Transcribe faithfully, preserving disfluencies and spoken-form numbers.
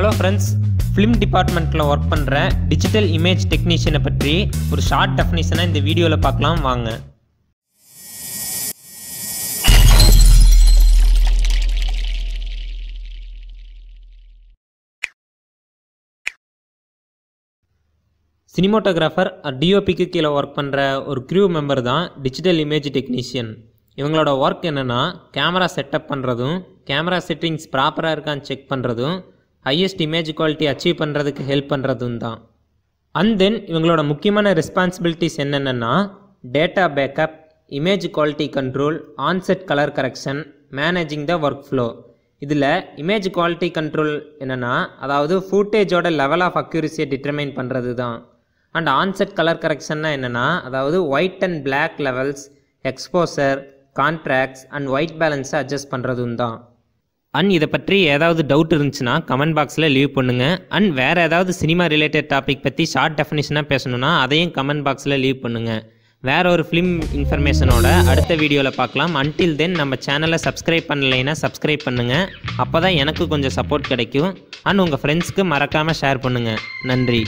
Hello friends, film department la work pandra digital image technician patri or short definition in the video la paakalam vaanga. Cinematographer or D O P ku kila work pandra or crew member da digital image technician. இவங்களோட work என்னன்னா camera setup பண்றதும் camera settings proper-ஆ இருக்கான்னு check பண்றதும் highest image quality achieve பண்றதுக்கு help பண்றதும்தான். And then இவங்களோட முக்கியமான responsibilities என்னன்னா data backup, image quality control, on-set color correction, managing the workflow. இதுல image quality control என்னன்னா அதாவது footage-ஓட level of accuracy determine பண்றதுதான். And on-set color correction-னா என்னன்னா அதாவது white and black levels, exposure, contracts and white balance adjust பண்றதும்தான். And இதை பற்றி ஏதாவது டவுட் இருந்துச்சுன்னா கமெண்ட் பாக்ஸில் லீவ் பண்ணுங்க. அண்ட் வேறு ஏதாவது சினிமா ரிலேட்டட் டாபிக் பற்றி ஷார்ட் டெஃபினிஷனாக பேசணுன்னா அதையும் கமெண்ட் பாக்ஸில் லீவ் பண்ணுங்க. வேற ஒரு ஃபிலிம் இன்ஃபர்மேஷனோட அடுத்த வீடியோவில் பார்க்கலாம். அன்டில் தென் நம்ம சேனலை சப்ஸ்கிரைப் பண்ணலைன்னா சப்ஸ்கிரைப் பண்ணுங்க. அப்போ தான் எனக்கு கொஞ்சம் சப்போர்ட் கிடைக்கும். அண்ட் உங்கள் ஃப்ரெண்ட்ஸ்க்கு மறக்காமல் ஷேர் பண்ணுங்க. நன்றி.